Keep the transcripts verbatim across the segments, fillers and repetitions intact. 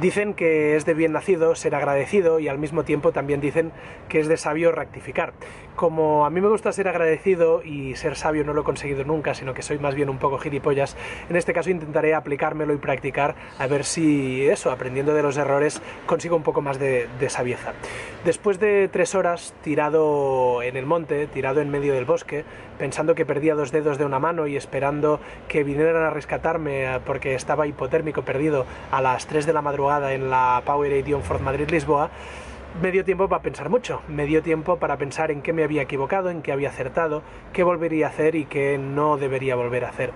Dicen que es de bien nacido ser agradecido y al mismo tiempo también dicen que es de sabio rectificar. Como a mí me gusta ser agradecido y ser sabio no lo he conseguido nunca, sino que soy más bien un poco gilipollas, en este caso intentaré aplicármelo y practicar a ver si eso, aprendiendo de los errores, consigo un poco más de, de sabieza. Después de tres horas tirado en el monte, tirado en medio del bosque, pensando que perdía dos dedos de una mano y esperando que vinieran a rescatarme porque estaba hipotérmico perdido a las tres de la madrugada en la Powerade Madrid-Lisboa, me dio tiempo para pensar mucho, me dio tiempo para pensar en qué me había equivocado, en qué había acertado, qué volvería a hacer y qué no debería volver a hacer.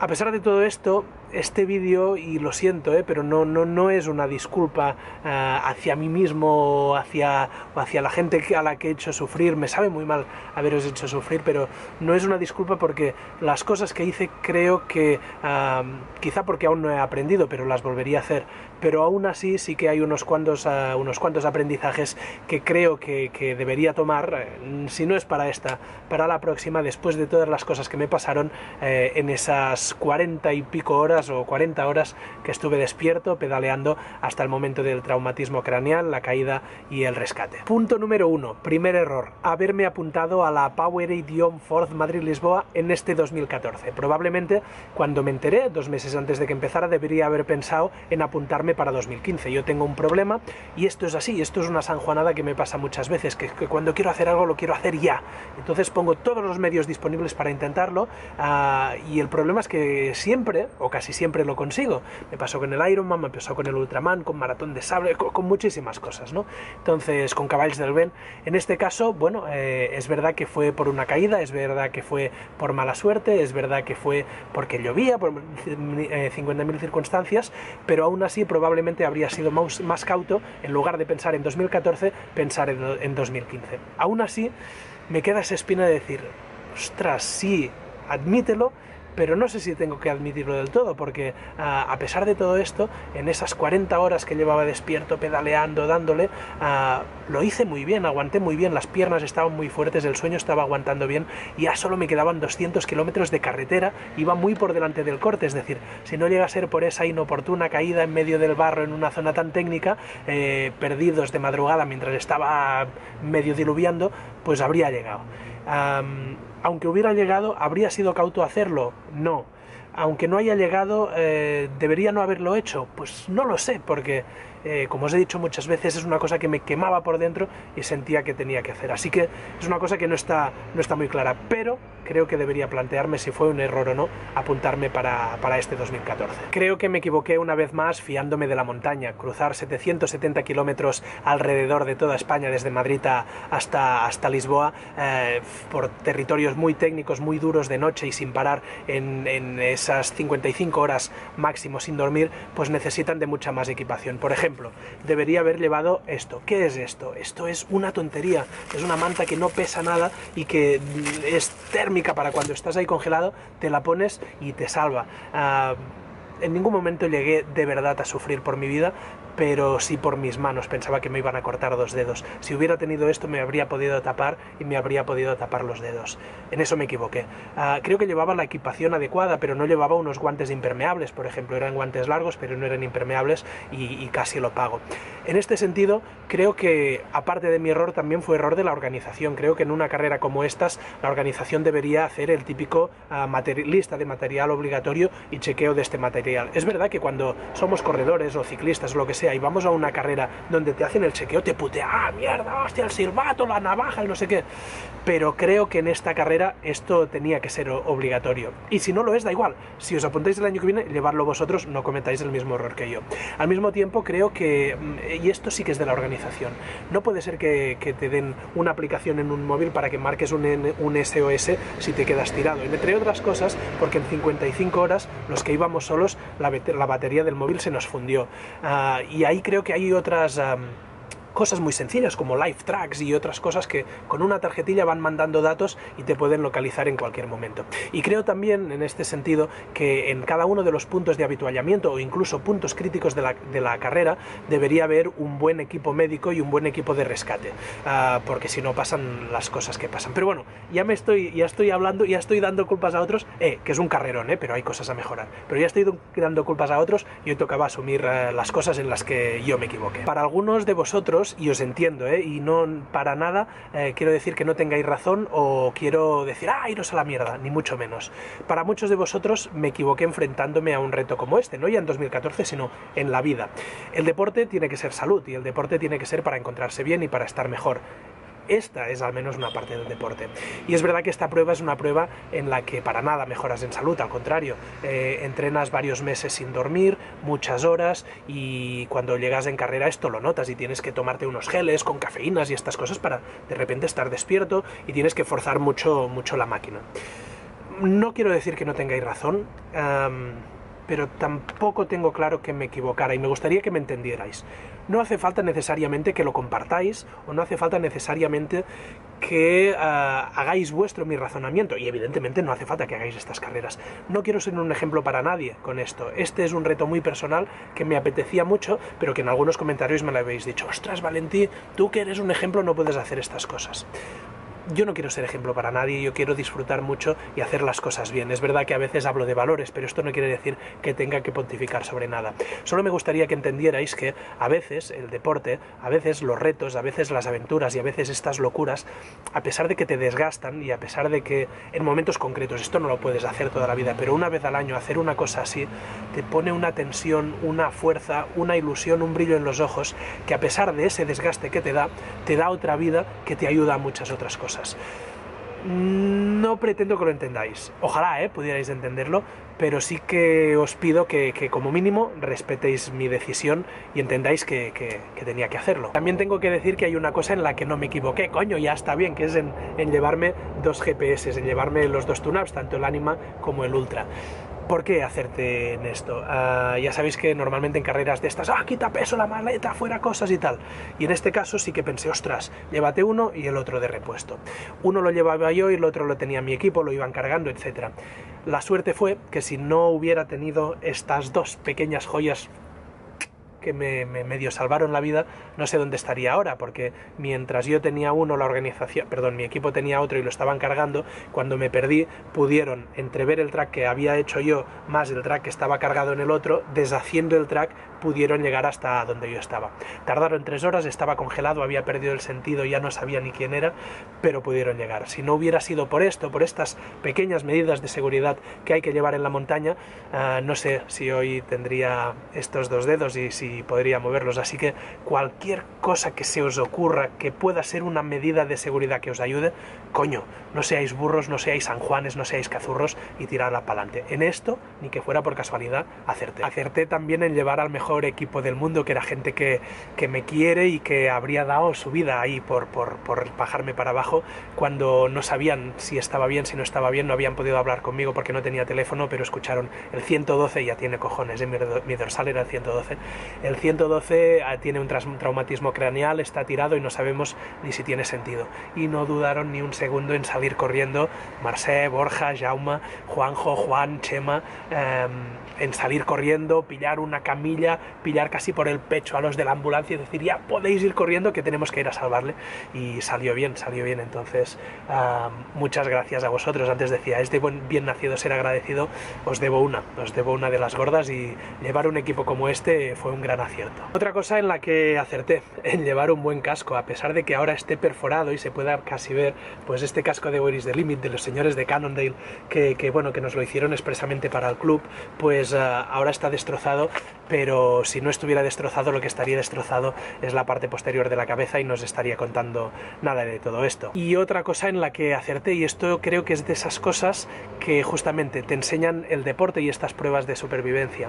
A pesar de todo esto, este vídeo, y lo siento, ¿eh? pero no, no, no es una disculpa uh, hacia mí mismo o hacia, o hacia la gente a la que he hecho sufrir. Me sabe muy mal haberos hecho sufrir, pero no es una disculpa porque las cosas que hice creo que, uh, quizá porque aún no he aprendido, pero las volvería a hacer. Pero aún así sí que hay unos cuantos, uh, unos cuantos aprendizajes que creo que, que debería tomar, uh, si no es para esta, para la próxima, después de todas las cosas que me pasaron uh, en esas cuarenta y pico horas o cuarenta horas que estuve despierto pedaleando hasta el momento del traumatismo craneal, la caída y el rescate. Punto número uno, primer error, haberme apuntado a la Powerade Madrid-Lisboa en este dos mil catorce. Probablemente cuando me enteré, dos meses antes de que empezara, debería haber pensado en apuntarme para dos mil quince. Yo tengo un problema y esto es así, esto es una sanjuanada que me pasa muchas veces, que, que cuando quiero hacer algo lo quiero hacer ya. Entonces pongo todos los medios disponibles para intentarlo uh, y el problema es que siempre, o casi siempre, lo consigo. Me pasó con el Ironman, me pasó con el Ultraman, con Maratón de Sable, con, con muchísimas cosas, ¿no? Entonces, con Cavalls del Vent. En este caso, bueno, eh, es verdad que fue por una caída, es verdad que fue por mala suerte, es verdad que fue porque llovía, por eh, cincuenta mil circunstancias, pero aún así probablemente habría sido más, más cauto, en lugar de pensar en dos mil catorce, pensar en, en dos mil quince. Aún así, me queda esa espina de decir, ostras, sí, admítelo, pero no sé si tengo que admitirlo del todo, porque uh, a pesar de todo esto, en esas cuarenta horas que llevaba despierto, pedaleando, dándole, uh, lo hice muy bien, aguanté muy bien, las piernas estaban muy fuertes, el sueño estaba aguantando bien, y ya solo me quedaban doscientos kilómetros de carretera, iba muy por delante del corte, es decir, si no llega a ser por esa inoportuna caída en medio del barro en una zona tan técnica, eh, perdidos de madrugada mientras estaba medio diluviando, pues habría llegado. Um, Aunque hubiera llegado, ¿habría sido cauto hacerlo? No. Aunque no haya llegado, eh, ¿debería no haberlo hecho? Pues no lo sé, porque, eh, como os he dicho muchas veces, es una cosa que me quemaba por dentro y sentía que tenía que hacer. Así que es una cosa que no está, no está muy clara, pero creo que debería plantearme si fue un error o no apuntarme para, para este dos mil catorce. Creo que me equivoqué una vez más fiándome de la montaña. Cruzar setecientos setenta kilómetros alrededor de toda España, desde Madrid a, hasta, hasta Lisboa, eh, por territorios muy técnicos, muy duros de noche y sin parar en, en esas cincuenta y cinco horas máximo sin dormir, pues necesitan de mucha más equipación. Por ejemplo, debería haber llevado esto. ¿Qué es esto? Esto es una tontería. Es una manta que no pesa nada y que es térmica para cuando estás ahí congelado, te la pones y te salva. Uh, en ningún momento llegué de verdad a sufrir por mi vida, pero sí por mis manos. Pensaba que me iban a cortar dos dedos. Si hubiera tenido esto me habría podido tapar y me habría podido tapar los dedos. En eso me equivoqué. Uh, creo que llevaba la equipación adecuada, pero no llevaba unos guantes impermeables, por ejemplo. Eran guantes largos, pero no eran impermeables y, y casi lo pago. En este sentido, creo que, aparte de mi error, también fue error de la organización. Creo que en una carrera como estas, la organización debería hacer el típico uh, lista de material obligatorio y chequeo de este material. Es verdad que cuando somos corredores o ciclistas o lo que sea, y vamos a una carrera donde te hacen el chequeo, te putea, ah, mierda, hostia, el silbato, la navaja, el no sé qué, pero creo que en esta carrera esto tenía que ser obligatorio, y si no lo es, da igual, si os apuntáis el año que viene, llevarlo vosotros, no cometáis el mismo error que yo. Al mismo tiempo, creo que, y esto sí que es de la organización, no puede ser que, que te den una aplicación en un móvil para que marques un, un S O S si te quedas tirado, entre otras cosas, porque en cincuenta y cinco horas, los que íbamos solos, la, la batería del móvil se nos fundió, uh, y ahí creo que hay otras um, cosas muy sencillas como live tracks y otras cosas que con una tarjetilla van mandando datos y te pueden localizar en cualquier momento. Y creo también en este sentido que en cada uno de los puntos de habituallamiento o incluso puntos críticos de la, de la carrera debería haber un buen equipo médico y un buen equipo de rescate, uh, porque si no pasan las cosas que pasan. Pero bueno, ya me estoy, ya estoy hablando, ya estoy dando culpas a otros, eh, que es un carrerón, eh, pero hay cosas a mejorar. Pero ya estoy dando culpas a otros y hoy tocaba asumir uh, las cosas en las que yo me equivoqué. Para algunos de vosotros, y os entiendo, eh, y no para nada eh, quiero decir que no tengáis razón o quiero decir, ah, iros a la mierda, ni mucho menos. Para muchos de vosotros me equivoqué enfrentándome a un reto como este, no ya en dos mil catorce, sino en la vida. El deporte tiene que ser salud y el deporte tiene que ser para encontrarse bien y para estar mejor. Esta es al menos una parte del deporte. Y es verdad que esta prueba es una prueba en la que para nada mejoras en salud, al contrario. Eh, entrenas varios meses sin dormir, muchas horas, y cuando llegas en carrera esto lo notas y tienes que tomarte unos geles con cafeínas y estas cosas para de repente estar despierto y tienes que forzar mucho, mucho la máquina. No quiero decir que no tengáis razón. Um, pero tampoco tengo claro que me equivocara y me gustaría que me entendierais. No hace falta necesariamente que lo compartáis o no hace falta necesariamente que uh, hagáis vuestro mi razonamiento y evidentemente no hace falta que hagáis estas carreras. No quiero ser un ejemplo para nadie con esto. Este es un reto muy personal que me apetecía mucho, pero que en algunos comentarios me lo habéis dicho. Ostras, Valentí, tú que eres un ejemplo no puedes hacer estas cosas. Yo no quiero ser ejemplo para nadie, yo quiero disfrutar mucho y hacer las cosas bien. Es verdad que a veces hablo de valores, pero esto no quiere decir que tenga que pontificar sobre nada. Solo me gustaría que entendierais que a veces el deporte, a veces los retos, a veces las aventuras y a veces estas locuras, a pesar de que te desgastan y a pesar de que en momentos concretos, esto no lo puedes hacer toda la vida, pero una vez al año hacer una cosa así te pone una tensión, una fuerza, una ilusión, un brillo en los ojos, que a pesar de ese desgaste que te da, te da otra vida que te ayuda a muchas otras cosas. No pretendo que lo entendáis, ojalá eh, pudierais entenderlo, pero sí que os pido que, que como mínimo respetéis mi decisión y entendáis que, que, que tenía que hacerlo. También tengo que decir que hay una cosa en la que no me equivoqué, coño, ya está bien, que es en, en llevarme dos G P S, en llevarme los dos tune-ups, tanto el Anima como el Ultra. ¿Por qué hacerte en esto? Uh, ya sabéis que normalmente en carreras de estas, ah, quita peso la maleta, fuera cosas y tal. Y en este caso sí que pensé, ostras, llévate uno y el otro de repuesto. Uno lo llevaba yo y el otro lo tenía mi equipo, lo iban cargando, etcétera. La suerte fue que si no hubiera tenido estas dos pequeñas joyas que me, me medio salvaron la vida, no sé dónde estaría ahora, porque mientras yo tenía uno, la organización, perdón, mi equipo tenía otro y lo estaban cargando, cuando me perdí pudieron entrever el track que había hecho yo, más el track que estaba cargado en el otro, deshaciendo el track, pudieron llegar hasta donde yo estaba. Tardaron tres horas, estaba congelado, había perdido el sentido, ya no sabía ni quién era, pero pudieron llegar. Si no hubiera sido por esto, por estas pequeñas medidas de seguridad que hay que llevar en la montaña, uh, no sé si hoy tendría estos dos dedos y si podría moverlos. Así que cualquier cosa que se os ocurra que pueda ser una medida de seguridad que os ayude, coño, no seáis burros, no seáis sanjuanes, no seáis cazurros y tirarla para adelante. En esto, ni que fuera por casualidad, acerté. Acerté también en llevar al mejor equipo del mundo, que era gente que, que me quiere y que habría dado su vida ahí por, por, por bajarme para abajo cuando no sabían si estaba bien, si no estaba bien, no habían podido hablar conmigo porque no tenía teléfono, pero escucharon el ciento doce, ya tiene cojones, ¿eh? mi, mi dorsal era el ciento doce, el ciento doce tiene un, un traumatismo craneal, está tirado y no sabemos ni si tiene sentido, y no dudaron ni un segundo en salir corriendo Marcé, Borja, Jaume, Juanjo, Juan, Chema, eh, en salir corriendo, pillar una camilla, pillar casi por el pecho a los de la ambulancia y decir, ya podéis ir corriendo que tenemos que ir a salvarle, y salió bien, salió bien. Entonces uh, muchas gracias a vosotros. Antes decía, es de buen, bien nacido ser agradecido, os debo una, os debo una de las gordas, y llevar un equipo como este fue un gran acierto. Otra cosa en la que acerté, en llevar un buen casco, a pesar de que ahora esté perforado y se pueda casi ver, pues este casco de Where is the Limit, de los señores de Cannondale, que, que bueno, que nos lo hicieron expresamente para el club, pues uh, ahora está destrozado, pero si no estuviera destrozado, lo que estaría destrozado es la parte posterior de la cabeza y no os estaría contando nada de todo esto. Y otra cosa en la que acerté, y esto creo que es de esas cosas que justamente te enseñan el deporte y estas pruebas de supervivencia,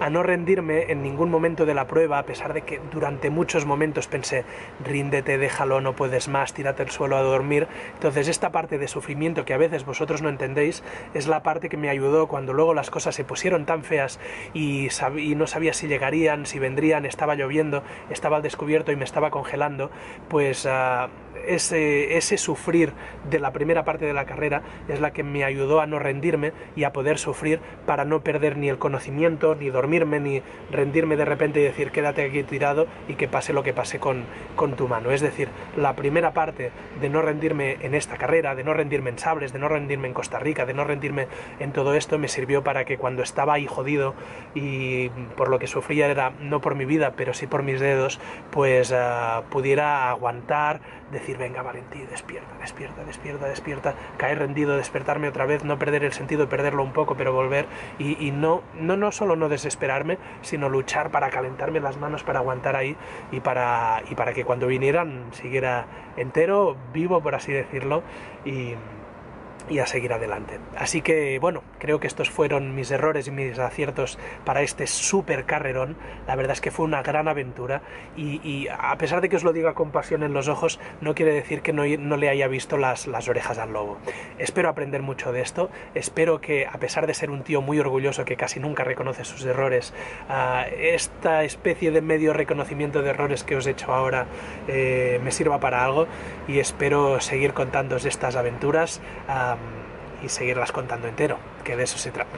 a no rendirme en ningún momento momento de la prueba, a pesar de que durante muchos momentos pensé, ríndete, déjalo, no puedes más, tírate al suelo a dormir. Entonces esta parte de sufrimiento que a veces vosotros no entendéis es la parte que me ayudó cuando luego las cosas se pusieron tan feas y, sab y no sabía si llegarían, si vendrían, estaba lloviendo, estaba al descubierto y me estaba congelando, pues uh, ese, ese sufrir de la primera parte de la carrera es la que me ayudó a no rendirme y a poder sufrir para no perder ni el conocimiento, ni dormirme, ni rendirme de repente y decir quédate aquí tirado y que pase lo que pase con, con tu mano. Es decir, la primera parte de no rendirme en esta carrera, de no rendirme en Sables, de no rendirme en Costa Rica, de no rendirme en todo esto, me sirvió para que cuando estaba ahí jodido y por lo que sufría era no por mi vida, pero sí por mis dedos, pues uh, pudiera aguantar, decir venga Valentí, despierta, despierta, despierta, despierta, caer rendido, despertarme otra vez, no perder el sentido, perderlo un poco, pero volver y, y no, no, no solo no desesperarme, sino luchar para calentarme las manos, para aguantar ahí y para, y para que cuando vinieran siguiera entero, vivo por así decirlo, y... y a seguir adelante. Así que bueno, creo que estos fueron mis errores y mis aciertos para este súper carrerón. La verdad es que fue una gran aventura y, y a pesar de que os lo diga con pasión en los ojos, no quiere decir que no, no le haya visto las, las orejas al lobo. Espero aprender mucho de esto, espero que a pesar de ser un tío muy orgulloso que casi nunca reconoce sus errores, uh, esta especie de medio reconocimiento de errores que os he hecho ahora eh, me sirva para algo y espero seguir contándoos estas aventuras uh, y seguirlas contando entero, que de eso se trata.